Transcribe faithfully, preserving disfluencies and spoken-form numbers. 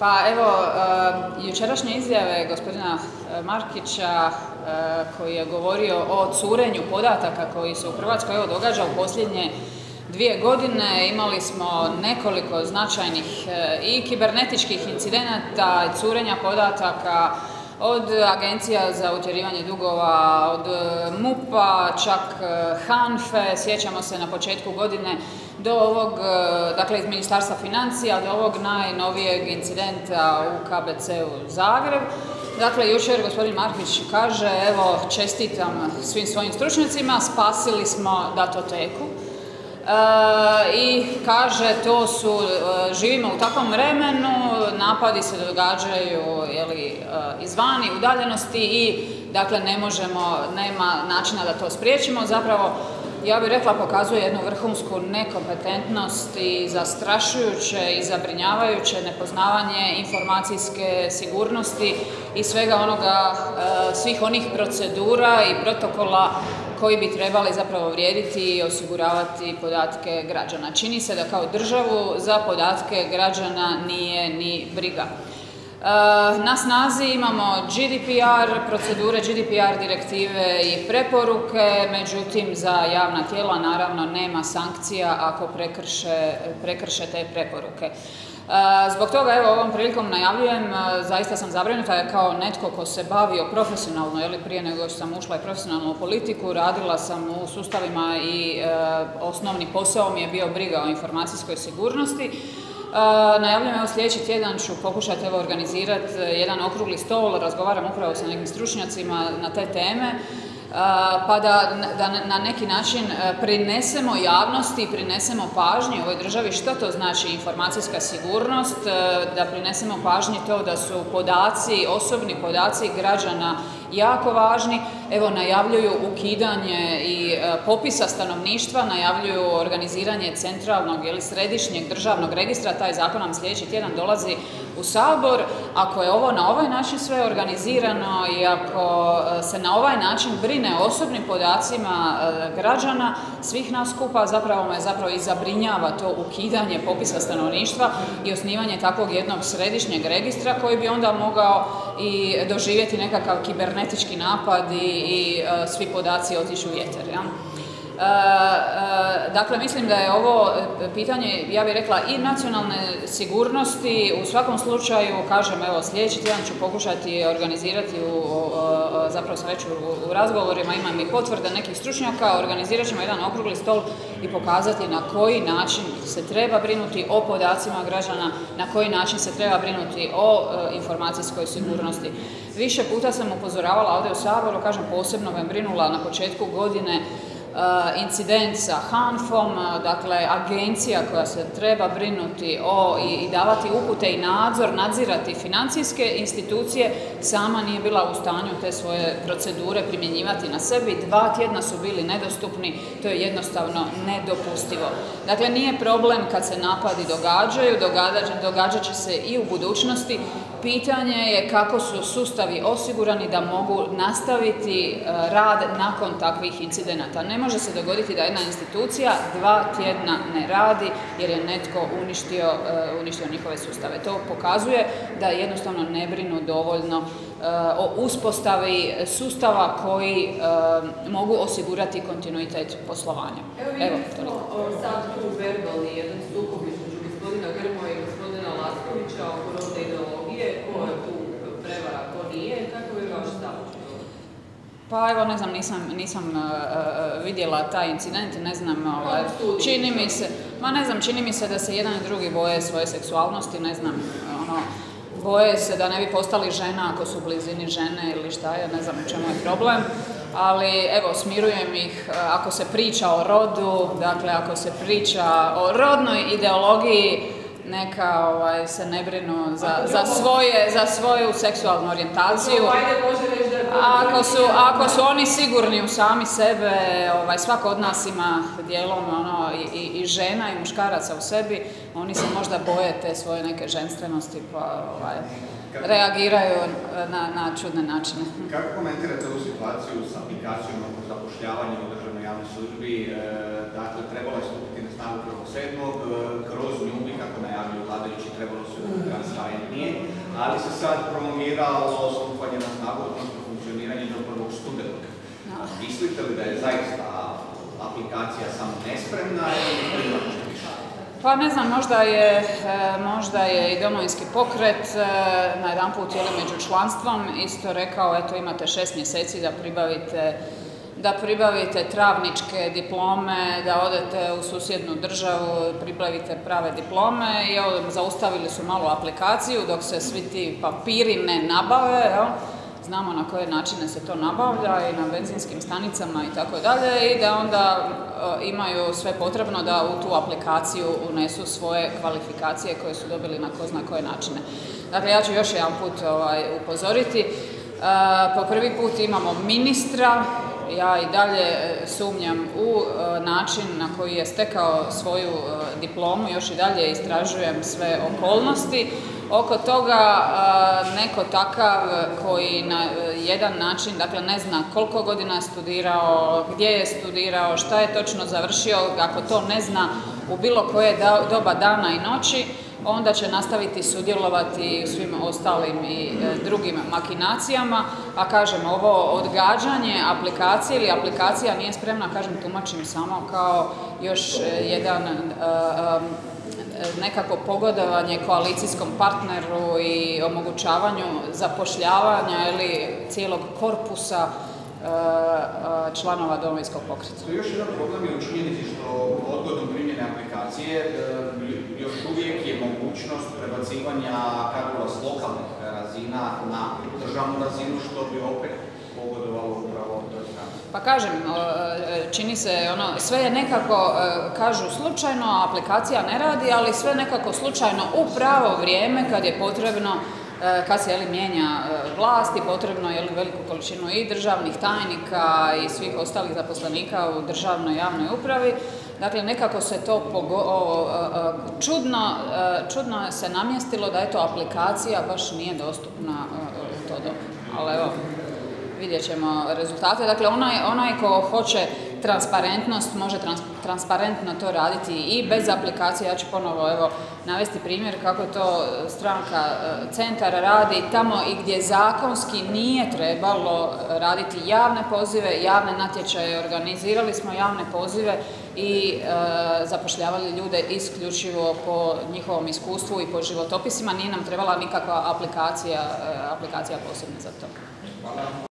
Pa evo, jučerašnje izjave gospodina Markića koji je govorio o curenju podataka koji se u Hrvatskoj evo događa u posljednje dvije godine. Imali smo nekoliko značajnih i kibernetičkih incidenata, curenja podataka, od agencija za utjerivanje dugova, od MUPA, čak Hanfe, sjećamo se na početku godine, do ovog, dakle iz Ministarstva financija, do ovog najnovijeg incidenta u K B C-u Zagreb. Dakle, jučer gospodin Markić kaže, evo, čestitam svim svojim stručnjacima, spasili smo datoteku. E, I kaže, to su, živimo u takvom vremenu, napadi se događaju jeli, izvani, udaljenosti i dakle ne možemo, nema načina da to spriječimo. Zapravo, ja bih rekla, pokazuje jednu vrhunsku nekompetentnost i zastrašujuće i zabrinjavajuće nepoznavanje informacijske sigurnosti i svega onoga, svih onih procedura i protokola koji bi trebali zapravo vrijediti i osiguravati podatke građana. Čini se da kao državu za podatke građana nije ni briga. Na snazi imamo G D P R, procedure G D P R direktive i preporuke, međutim za javna tijela naravno nema sankcija ako prekrše, prekrše te preporuke. Zbog toga evo ovom prilikom najavljujem, zaista sam zabrinuta kao netko ko se bavio profesionalno, jeli, prije nego što sam ušla i profesionalno u politiku, radila sam u sustavima i e, osnovni posao mi je bio briga o informacijskoj sigurnosti. E, najavljujem, evo sljedeći tjedan ću pokušati evo, organizirati jedan okrugli stol, razgovaram upravo sa nekim stručnjacima na te teme, pa da, da na neki način prinesemo javnosti, prinesemo pažnji ovoj državi što to znači informacijska sigurnost, da prinesemo pažnji to da su podaci, osobni podaci građana jako važni. Evo najavljuju ukidanje i popisa stanovništva, najavljuju organiziranje centralnog ili središnjeg državnog registra, taj zakon nam sljedeći tjedan dolazi u Sabor. Ako je ovo na ovaj način sve organizirano i ako se na ovaj način brine o osobnim podacima građana, svih nas skupa, zapravo me zapravo i zabrinjava to ukidanje popisa stanovništva i osnivanje takvog jednog središnjeg registra koji bi onda mogao i doživjeti nekakav kibernetički napad i i e, svi podaci otišu u vjetar. Ja? E, e, dakle, mislim da je ovo pitanje, ja bih rekla, i nacionalne sigurnosti. U svakom slučaju, kažem, evo, sljedeći tjedan ću pokušati organizirati, u, o, o, zapravo sam već u, u razgovorima, imam i potvrde nekih stručnjaka, organizirat ćemo jedan okrugli stol i pokazati na koji način se treba brinuti o podacima građana, na koji način se treba brinuti o e, informacijskoj sigurnosti. Više puta sam upozoravala ovdje u Saboru, kažem posebno me brinula na početku godine incident sa Hanfom, dakle agencija koja se treba brinuti o i, i davati upute i nadzor, nadzirati financijske institucije, sama nije bila u stanju te svoje procedure primjenjivati na sebi, dva tjedna su bili nedostupni, to je jednostavno nedopustivo. Dakle, nije problem kad se napadi događaju, događa, događat će se i u budućnosti, pitanje je kako su sustavi osigurani da mogu nastaviti rad nakon takvih incidenata. Ne može se dogoditi da jedna institucija dva tjedna ne radi jer je netko uništio, uništio njihove sustave. To pokazuje da jednostavno ne brinu dovoljno o uspostavi sustava koji mogu osigurati kontinuitet poslovanja. Evo vidimo sad tu verbalni jedan sukob između gospodina Grba i gospodina Laskovića oko rodne ideologije, ko je tu prevara, ko nije, kako je vaš stav? Pa evo, ne znam, nisam, nisam uh, vidjela taj incident, ne znam, ovaj, čini mi se, ma ne znam, čini mi se da se jedan i drugi boje svoje seksualnosti, ne znam, ono, boje se da ne bi postali žena ako su u blizini žene ili šta je, ne znam u čemu je problem, ali evo, smirujem ih, ako se priča o rodu, dakle, ako se priča o rodnoj ideologiji, neka ovaj, se ne brinu za, za, svoje, za svoju seksualnu orijentaciju. Ako su, ako su oni sigurni u sami sebe, ovaj, svako od nas ima dijelom ono, i, i žena i muškaraca u sebi, oni se možda boje te svoje neke ženstvenosti pa ovaj, reagiraju na, na čudne načine. Kako komentirate ovu situaciju sa aplikacijom oko zapošljavanja u državnoj javnoj službi? E, dakle, trebalo je stupiti na snagu prvog sedmog, kroz nju, kako najavljuju vladajući, trebalo se u kraju staviti nije. ali se sad promoviralo stupanje na snagu, odnosno funkcioniranje do prvog studenog. Mislite li da je zaista aplikacija samo nespremna ili prilagođena? Pa ne znam, možda je, možda je i Domovinski pokret na jedan put među članstvom isto rekao, eto imate šest mjeseci da pribavite, da pribavite travničke diplome, da odete u susjednu državu, pribavite prave diplome i evo, zaustavili su malu aplikaciju dok se svi ti papiri ne nabave, jel? Znamo na koje načine se to nabavlja i na benzinskim stanicama i tako dalje i da onda e, imaju sve potrebno da u tu aplikaciju unesu svoje kvalifikacije koje su dobili na ko zna koje načine. Dakle, ja ću još jedan put ovaj, upozoriti. E, po prvi put imamo ministra, ja i dalje sumnjam u e, način na koji je stekao svoju e, diplomu, još i dalje istražujem sve okolnosti. Oko toga neko takav koji na jedan način, dakle ne zna koliko godina je studirao, gdje je studirao, šta je točno završio, ako to ne zna u bilo koje doba dana i noći, onda će nastaviti sudjelovati u svim ostalim i drugim makinacijama, a kažem ovo odgađanje aplikacije ili aplikacija nije spremna, kažem tumačim samo kao još jedan nekako pogodovanje koalicijskom partneru i omogućavanju zapošljavanja ili cijelog korpusa članova Domovinskog pokreta. Još jedan problem je u činjenici što odgodom primjene aplikacije još uvijek je mogućnost prebacivanja kadrova s lokalnih razina na državnu razinu, što bi opet pogodovalo upravo toj strani. Pa kažem, čini se, ono, sve je nekako, kažu slučajno, aplikacija ne radi, ali sve nekako slučajno u pravo vrijeme kad je potrebno, kad se je li mijenja vlast i potrebno je li veliku količinu i državnih tajnika i svih ostalih zaposlenika u državnoj javnoj upravi. Dakle, nekako se to pogo... čudno, čudno se namjestilo da je to aplikacija baš nije dostupna u to dobu. Ali evo, vidjet ćemo rezultate. Dakle, onaj, onaj ko hoće transparentnost, može trans, transparentno to raditi i bez aplikacije. Ja ću ponovo evo, navesti primjer kako to stranka Centar radi tamo i gdje zakonski nije trebalo raditi javne pozive, javne natječaje. Organizirali smo javne pozive i e, zapošljavali ljude isključivo po njihovom iskustvu i po životopisima. Nije nam trebala nikakva aplikacija, aplikacija posebna za to.